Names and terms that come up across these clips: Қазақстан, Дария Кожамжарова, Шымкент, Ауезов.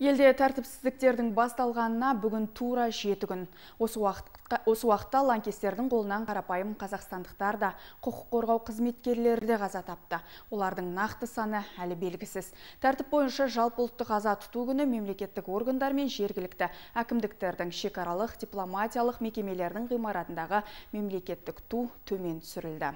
Елде тәртіпсіздіктердің басталғанына бүгін тура 7 күн. Осы уақытта лаңкестердің қолынан қарапайым қазақстандықтар да, құқық қорғау қызметкерлері де қаза тапты. Олардың нақты саны әлі белгісіз. Тәртіп бойынша жалпыұлттық қаза тұту күні мемлекеттік органдар мен жергілікті әкімдіктердің шекаралық дипломатиялық мекемелердің ғимаратындағы мемлекеттік ту төмен түсірілді.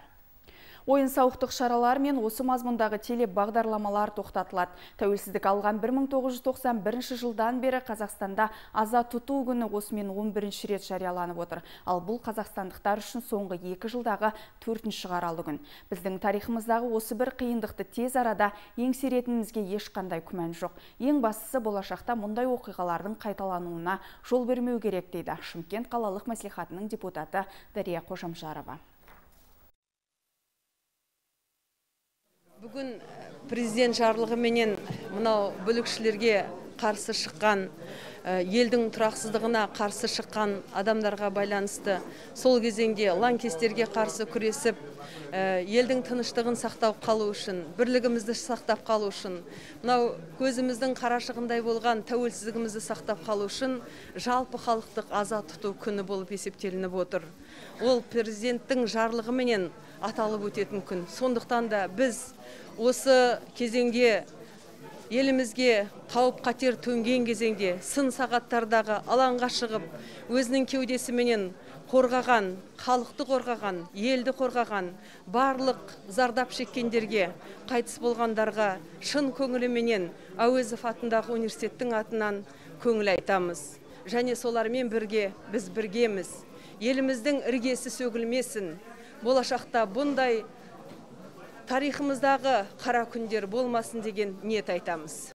Ойын-сауықтық шаралар мен осы мазмұндағы телебағдарламалар тоқтатылады. Тәуелсіздік алған 1991 жылдан бері Қазақстанда аза тұту күні осымен 11-ші рет жарияланып отыр. Ал бұл қазақстандықтар үшін соңғы 2 жылдағы 4-ші қаралы күн. Біздің тарихымыздағы осы бір қиындықты тез арада еңсеретінімізге ешқандай күмән жоқ. Ең бастысы болашақта мұндай оқиғалардың қайталануына жол бермеу керек дейді Шымкент қалалық мәслихатының депутаты Дария Кожамжарова. Бүгін президент жарлығы менен мынау бүлікшілерге қарсы шыққан, елдің тұрақсыздығына қарсы шыққан адамдарға байланысты. Сол кезеңде лаңкестерге қарсы күресіп, елдің тыныштығын сақтап қалу үшін, бірлігімізді сақтап қалу үшін, мынау көзіміздің қарашығындай болған тәуелсіздігімізді сақтап қалу үшін жалпы халықтық аза тұту күні болып есептелініп отыр. Ол президенттің жарлығы менен аталып өтетін күн. Сондықтан да біз осы кезеңде елімізге қауіп-қатер төнген кезеңде сын сағаттардағы алаңға шығып, өзінің кеудесіменен қорғаған, халықты қорғаған, елді қорғаған, барлық зардап шеккендерге, қайтыс болғандарға шын көңіліменен Ауезов атындағы университеттің атынан көңіл айтамыз. Және солармен бірге біз біргеміз. Еліміздің іргесі сөгілмесін. Болашақта бұндай тарихымыздағы қара күндер болмасын деген ниет айтамыз.